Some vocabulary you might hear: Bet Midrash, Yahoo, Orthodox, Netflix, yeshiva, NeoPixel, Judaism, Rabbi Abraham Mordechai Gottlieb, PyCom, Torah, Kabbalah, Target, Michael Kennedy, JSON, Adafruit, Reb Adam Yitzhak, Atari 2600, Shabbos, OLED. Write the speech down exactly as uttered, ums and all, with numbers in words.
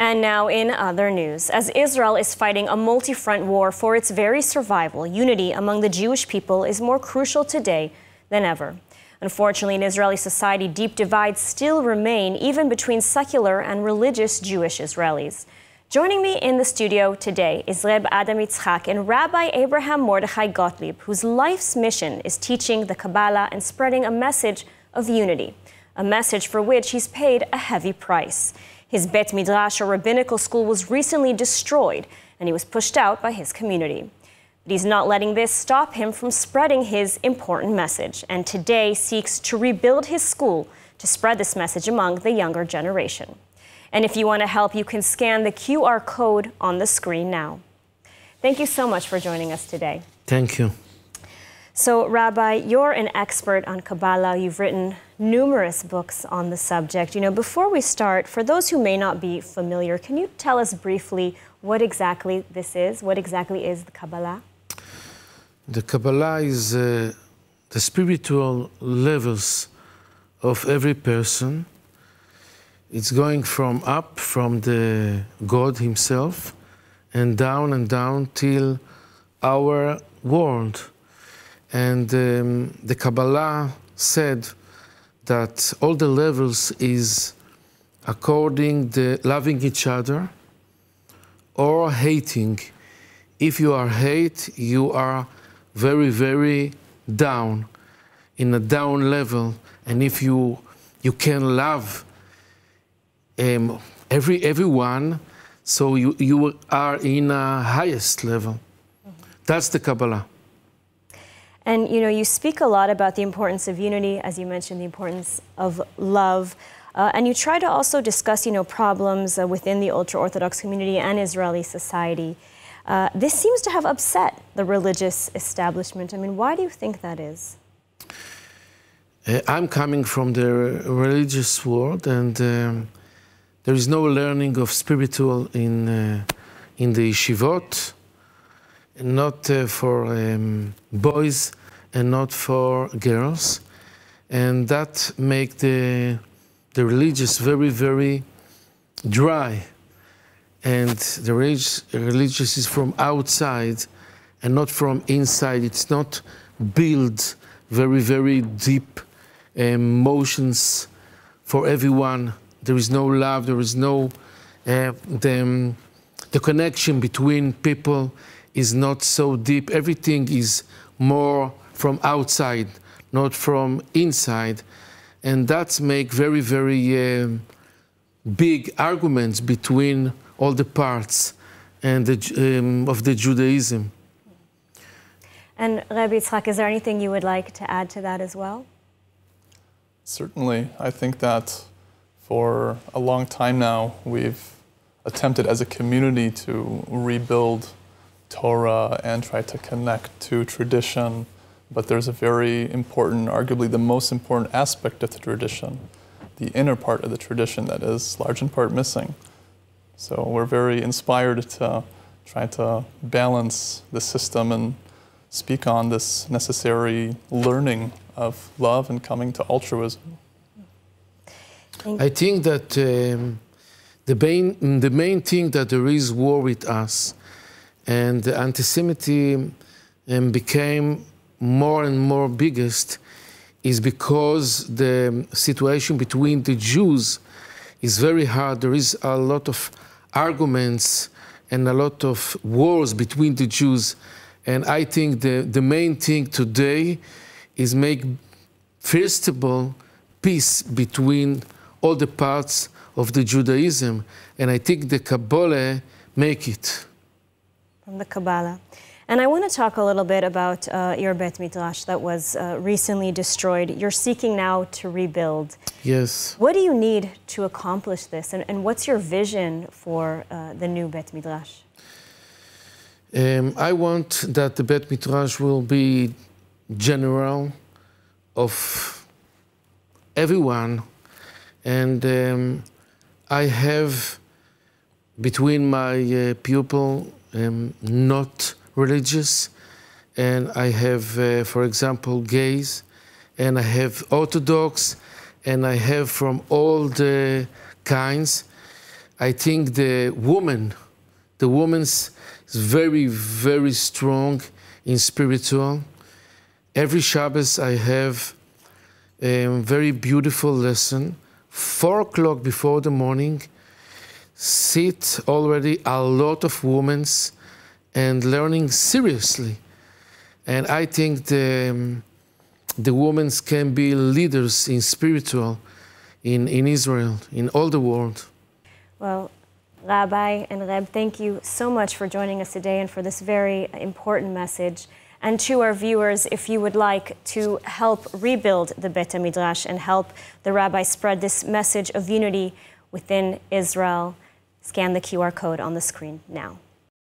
And now in other news, as Israel is fighting a multi-front war for its very survival, unity among the Jewish people is more crucial today than ever. Unfortunately, in Israeli society, deep divides still remain even between secular and religious Jewish Israelis. Joining me in the studio today is Reb Adam Yitzhak and Rabbi Abraham Mordechai Gottlieb, whose life's mission is teaching the Kabbalah and spreading a message of unity, a message for which he's paid a heavy price. His Bet Midrash, or rabbinical school, was recently destroyed, and he was pushed out by his community. But he's not letting this stop him from spreading his important message, and today seeks to rebuild his school to spread this message among the younger generation. And if you want to help, you can scan the Q R code on the screen now. Thank you so much for joining us today. Thank you. So, Rabbi, you're an expert on Kabbalah. You've written numerous books on the subject. You know, before we start, for those who may not be familiar, can you tell us briefly what exactly this is? What exactly is the Kabbalah? The Kabbalah is uh, the spiritual levels of every person. It's going from up, from the God himself, and down and down till our world. And um, the Kabbalah said that all the levels is according to loving each other or hating. If you are hate, you are very, very down, in a down level. And if you, you can love um, every, everyone, so you, you are in a highest level. Mm-hmm. That's the Kabbalah. And, you know, you speak a lot about the importance of unity, as you mentioned, the importance of love. Uh, and you try to also discuss, you know, problems uh, within the ultra-Orthodox community and Israeli society. Uh, this seems to have upset the religious establishment. I mean, why do you think that is? Uh, I'm coming from the religious world, and um, there is no learning of spiritual in, uh, in the yeshivot, not uh, for um, boys and not for girls, and that make the the religious very, very dry, and the religious, religious is from outside and not from inside. It's not build very, very deep emotions for everyone. There is no love, there is no uh, the, um, the connection between people is not so deep. Everything is more from outside, not from inside. And that makes very, very uh, big arguments between all the parts and the, um, of the Judaism. And Rabbi Yitzhak, is there anything you would like to add to that as well? Certainly. I think that for a long time now, we've attempted as a community to rebuild Torah and try to connect to tradition, but there's a very important, arguably the most important aspect of the tradition, the inner part of the tradition that is large in part missing. So we're very inspired to try to balance the system and speak on this necessary learning of love and coming to altruism. I think that um, the, main, the main thing that there is war with us, and the anti-Semitism um, became more and more biggest, is because the situation between the Jews is very hard. There is a lot of arguments and a lot of wars between the Jews. And I think the, the main thing today is make, first of all, peace between all the parts of the Judaism. And I think the Kabbalah make it. From the Kabbalah. And I want to talk a little bit about uh, your Bet Midrash that was uh, recently destroyed. You're seeking now to rebuild. Yes. What do you need to accomplish this? And, and what's your vision for uh, the new Bet Midrash? Um, I want that the Bet Midrash will be general of everyone. And um, I have between my uh, pupil Um, not religious, and I have, uh, for example, gays, and I have Orthodox, and I have from all the kinds. I think the woman, the woman's is very, very strong in spiritual. Every Shabbos I have a very beautiful lesson. Four o'clock before the morning, sit already a lot of women's and learning seriously. And I think the, the women's can be leaders in spiritual in, in Israel, in all the world. Well, Rabbi and Reb, thank you so much for joining us today and for this very important message. And to our viewers, if you would like to help rebuild the Bet Midrash and help the rabbi spread this message of unity within Israel, scan the Q R code on the screen now.